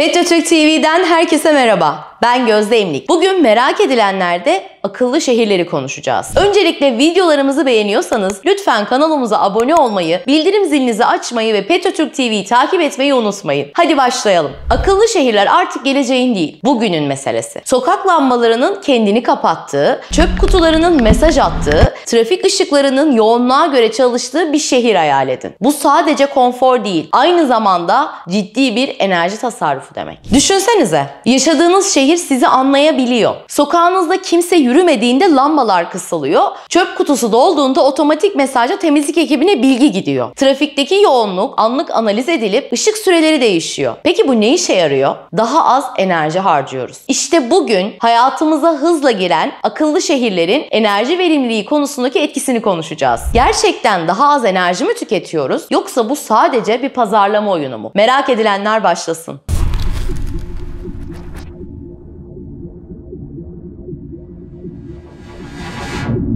Petroturk TV'den herkese merhaba. Ben Gözde Emlik. Bugün merak edilenlerde akıllı şehirleri konuşacağız. Öncelikle videolarımızı beğeniyorsanız lütfen kanalımıza abone olmayı, bildirim zilinizi açmayı ve Petroturk TV'yi takip etmeyi unutmayın. Hadi başlayalım. Akıllı şehirler artık geleceğin değil, bugünün meselesi. Sokak lambalarının kendini kapattığı, çöp kutularının mesaj attığı, trafik ışıklarının yoğunluğa göre çalıştığı bir şehir hayal edin. Bu sadece konfor değil, aynı zamanda ciddi bir enerji tasarrufu demek. Düşünsenize, yaşadığınız şehir sizi anlayabiliyor. Sokağınızda kimse yürümediğinde lambalar kısılıyor. Çöp kutusu dolduğunda otomatik mesajla temizlik ekibine bilgi gidiyor. Trafikteki yoğunluk anlık analiz edilip ışık süreleri değişiyor. Peki bu ne işe yarıyor? Daha az enerji harcıyoruz. İşte bugün hayatımıza hızla giren akıllı şehirlerin enerji verimliliği konusundaki etkisini konuşacağız. Gerçekten daha az enerji mi tüketiyoruz? Yoksa bu sadece bir pazarlama oyunu mu? Merak edilenler başlasın.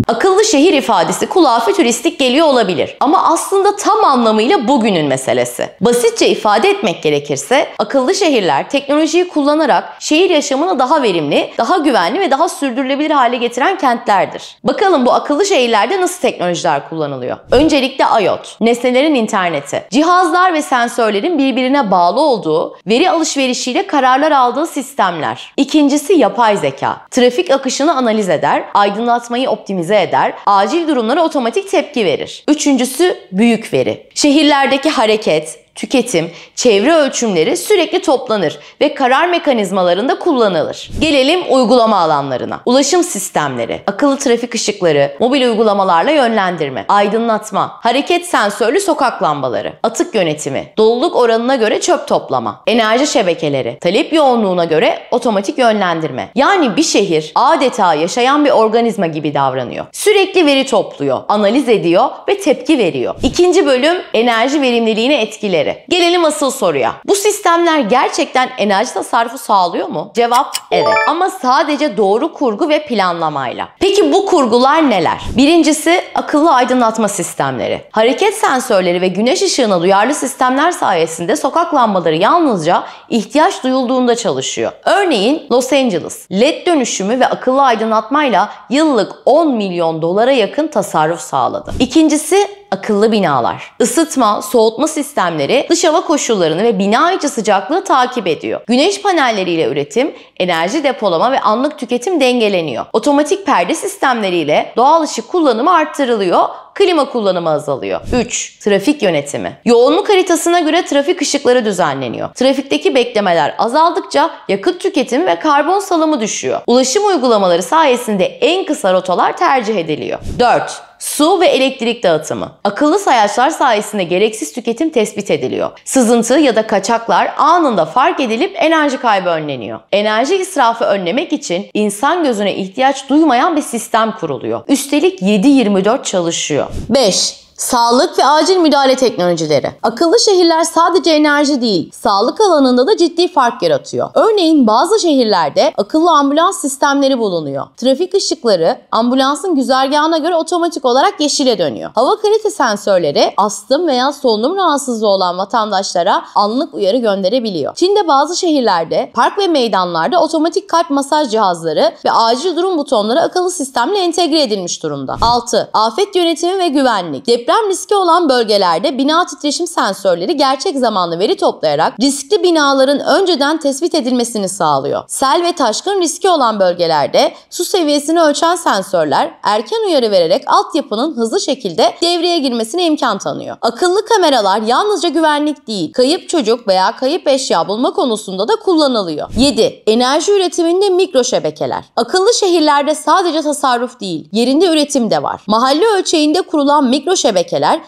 Akıllı şehir ifadesi kulağa fütüristik geliyor olabilir ama aslında tam anlamıyla bugünün meselesi. Basitçe ifade etmek gerekirse akıllı şehirler teknolojiyi kullanarak şehir yaşamını daha verimli, daha güvenli ve daha sürdürülebilir hale getiren kentlerdir. Bakalım bu akıllı şehirlerde nasıl teknolojiler kullanılıyor? Öncelikle IoT, nesnelerin interneti, cihazlar ve sensörlerin birbirine bağlı olduğu, veri alışverişiyle kararlar aldığı sistemler. İkincisi yapay zeka, trafik akışını analiz eder, aydınlatmayı optimize eder, acil durumlara otomatik tepki verir. Üçüncüsü büyük veri. Şehirlerdeki hareket, tüketim, çevre ölçümleri sürekli toplanır ve karar mekanizmalarında kullanılır. Gelelim uygulama alanlarına. Ulaşım sistemleri, akıllı trafik ışıkları, mobil uygulamalarla yönlendirme, aydınlatma, hareket sensörlü sokak lambaları, atık yönetimi, doluluk oranına göre çöp toplama, enerji şebekeleri, talep yoğunluğuna göre otomatik yönlendirme. Yani bir şehir adeta yaşayan bir organizma gibi davranıyor. Sürekli veri topluyor, analiz ediyor ve tepki veriyor. İkinci bölüm enerji verimliliğini etkiler. Gelelim asıl soruya. Bu sistemler gerçekten enerji tasarrufu sağlıyor mu? Cevap evet. Ama sadece doğru kurgu ve planlamayla. Peki bu kurgular neler? Birincisi akıllı aydınlatma sistemleri. Hareket sensörleri ve güneş ışığına duyarlı sistemler sayesinde sokak lambaları yalnızca ihtiyaç duyulduğunda çalışıyor. Örneğin Los Angeles, LED dönüşümü ve akıllı aydınlatmayla yıllık 10 milyon dolara yakın tasarruf sağladı. İkincisi akıllı binalar. Isıtma, soğutma sistemleri dış hava koşullarını ve bina içi sıcaklığı takip ediyor. Güneş panelleriyle üretim, enerji depolama ve anlık tüketim dengeleniyor. Otomatik perde sistemleriyle doğal ışık kullanımı arttırılıyor. Klima kullanımı azalıyor. 3. Trafik yönetimi. Yoğunluk haritasına göre trafik ışıkları düzenleniyor. Trafikteki beklemeler azaldıkça yakıt tüketimi ve karbon salımı düşüyor. Ulaşım uygulamaları sayesinde en kısa rotalar tercih ediliyor. 4. Su ve elektrik dağıtımı. Akıllı sayaçlar sayesinde gereksiz tüketim tespit ediliyor. Sızıntı ya da kaçaklar anında fark edilip enerji kaybı önleniyor. Enerji israfı önlemek için insan gözüne ihtiyaç duymayan bir sistem kuruluyor. Üstelik 7/24 çalışıyor. 5. Sağlık ve acil müdahale teknolojileri. Akıllı şehirler sadece enerji değil, sağlık alanında da ciddi fark yaratıyor. Örneğin bazı şehirlerde akıllı ambulans sistemleri bulunuyor. Trafik ışıkları ambulansın güzergahına göre otomatik olarak yeşile dönüyor. Hava kalite sensörleri astım veya solunum rahatsızlığı olan vatandaşlara anlık uyarı gönderebiliyor. Çin'de bazı şehirlerde park ve meydanlarda otomatik kalp masaj cihazları ve acil durum butonları akıllı sistemle entegre edilmiş durumda. 6. Afet yönetimi ve güvenlik. Deprem riski olan bölgelerde bina titreşim sensörleri gerçek zamanlı veri toplayarak riskli binaların önceden tespit edilmesini sağlıyor. Sel ve taşkın riski olan bölgelerde su seviyesini ölçen sensörler erken uyarı vererek altyapının hızlı şekilde devreye girmesine imkan tanıyor. Akıllı kameralar yalnızca güvenlik değil, kayıp çocuk veya kayıp eşya bulma konusunda da kullanılıyor. 7. Enerji üretiminde mikro şebekeler. Akıllı şehirlerde sadece tasarruf değil, yerinde üretim de var. Mahalle ölçeğinde kurulan mikro şebekeler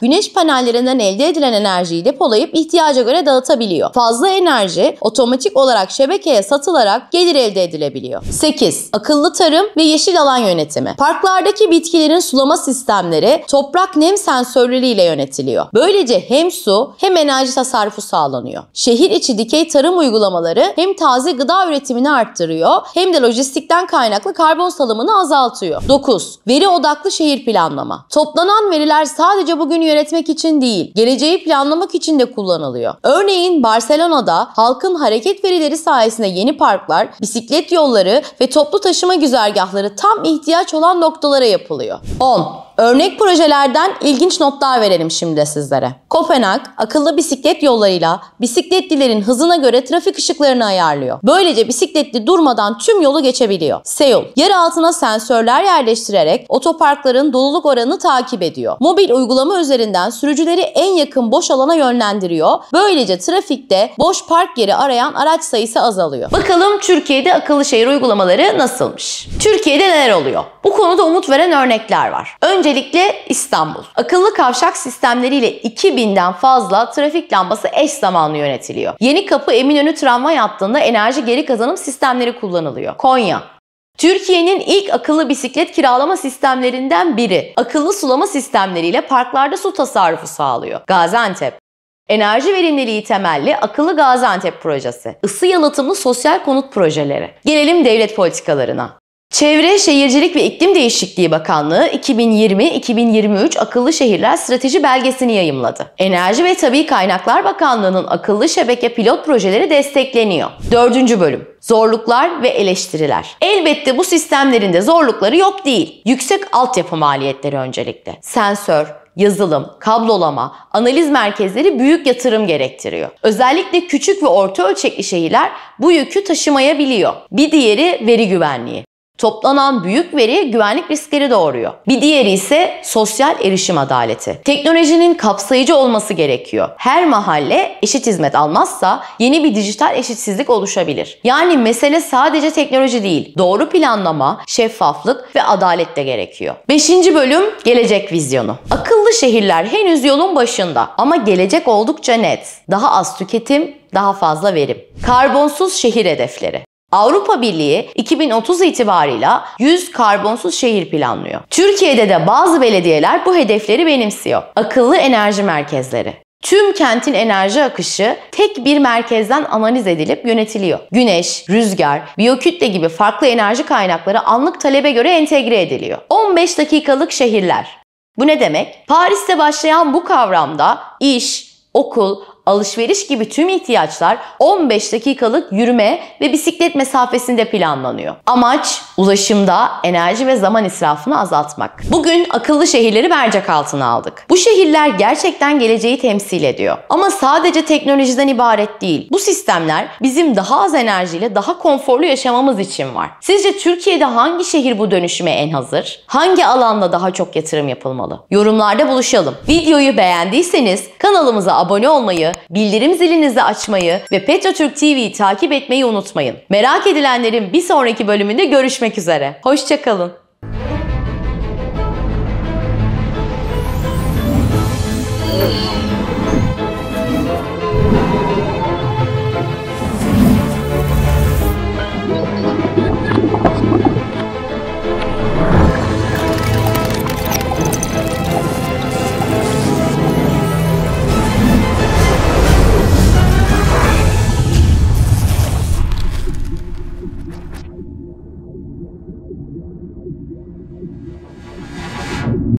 güneş panellerinden elde edilen enerjiyi depolayıp ihtiyaca göre dağıtabiliyor. Fazla enerji otomatik olarak şebekeye satılarak gelir elde edilebiliyor. 8. Akıllı tarım ve yeşil alan yönetimi. Parklardaki bitkilerin sulama sistemleri toprak nem sensörleriyle yönetiliyor. Böylece hem su hem enerji tasarrufu sağlanıyor. Şehir içi dikey tarım uygulamaları hem taze gıda üretimini arttırıyor hem de lojistikten kaynaklı karbon salımını azaltıyor. 9. Veri odaklı şehir planlama. Toplanan veriler sadece sadece bugünü yönetmek için değil, geleceği planlamak için de kullanılıyor. Örneğin Barcelona'da halkın hareket verileri sayesinde yeni parklar, bisiklet yolları ve toplu taşıma güzergahları tam ihtiyaç olan noktalara yapılıyor. 10. Örnek projelerden ilginç notlar verelim şimdi de sizlere. Kopenhag, akıllı bisiklet yollarıyla bisikletlilerin hızına göre trafik ışıklarını ayarlıyor. Böylece bisikletli durmadan tüm yolu geçebiliyor. Seul, yer altına sensörler yerleştirerek otoparkların doluluk oranını takip ediyor. Mobil uygulama üzerinden sürücüleri en yakın boş alana yönlendiriyor. Böylece trafikte boş park yeri arayan araç sayısı azalıyor. Bakalım Türkiye'de akıllı şehir uygulamaları nasılmış? Türkiye'de neler oluyor? Bu konuda umut veren örnekler var. Öncelikle İstanbul. Akıllı kavşak sistemleriyle 2000'den fazla trafik lambası eş zamanlı yönetiliyor. Yenikapı Eminönü tramvay hattında enerji geri kazanım sistemleri kullanılıyor. Konya. Türkiye'nin ilk akıllı bisiklet kiralama sistemlerinden biri. Akıllı sulama sistemleriyle parklarda su tasarrufu sağlıyor. Gaziantep. Enerji verimliliği temelli akıllı Gaziantep projesi. Isı yalıtımlı sosyal konut projeleri. Gelelim devlet politikalarına. Çevre, Şehircilik ve İklim Değişikliği Bakanlığı 2020-2023 Akıllı Şehirler Strateji Belgesini yayımladı. Enerji ve Tabii Kaynaklar Bakanlığı'nın akıllı şebeke pilot projeleri destekleniyor. 4. bölüm. Zorluklar ve eleştiriler. Elbette bu sistemlerin de zorlukları yok değil. Yüksek altyapı maliyetleri öncelikle. Sensör, yazılım, kablolama, analiz merkezleri büyük yatırım gerektiriyor. Özellikle küçük ve orta ölçekli şehirler bu yükü taşımayabiliyor. Bir diğeri veri güvenliği. Toplanan büyük veri güvenlik riskleri doğuruyor. Bir diğeri ise sosyal erişim adaleti. Teknolojinin kapsayıcı olması gerekiyor. Her mahalle eşit hizmet almazsa yeni bir dijital eşitsizlik oluşabilir. Yani mesele sadece teknoloji değil, doğru planlama, şeffaflık ve adalet de gerekiyor. 5. bölüm gelecek vizyonu. Akıllı şehirler henüz yolun başında ama gelecek oldukça net. Daha az tüketim, daha fazla verim. Karbonsuz şehir hedefleri. Avrupa Birliği 2030 itibarıyla 100 karbonsuz şehir planlıyor. Türkiye'de de bazı belediyeler bu hedefleri benimsiyor. Akıllı enerji merkezleri. Tüm kentin enerji akışı tek bir merkezden analiz edilip yönetiliyor. Güneş, rüzgar, biyokütle gibi farklı enerji kaynakları anlık talebe göre entegre ediliyor. 15 dakikalık şehirler. Bu ne demek? Paris'te başlayan bu kavramda iş, okul, alışveriş gibi tüm ihtiyaçlar 15 dakikalık yürüme ve bisiklet mesafesinde planlanıyor. Amaç ulaşımda enerji ve zaman israfını azaltmak. Bugün akıllı şehirleri mercek altına aldık. Bu şehirler gerçekten geleceği temsil ediyor. Ama sadece teknolojiden ibaret değil. Bu sistemler bizim daha az enerjiyle daha konforlu yaşamamız için var. Sizce Türkiye'de hangi şehir bu dönüşüme en hazır? Hangi alanda daha çok yatırım yapılmalı? Yorumlarda buluşalım. Videoyu beğendiyseniz kanalımıza abone olmayı, bildirim zilinizi açmayı ve Petroturk TV'yi takip etmeyi unutmayın. Merak edilenlerin bir sonraki bölümünde görüşmek üzere. Hoşça kalın.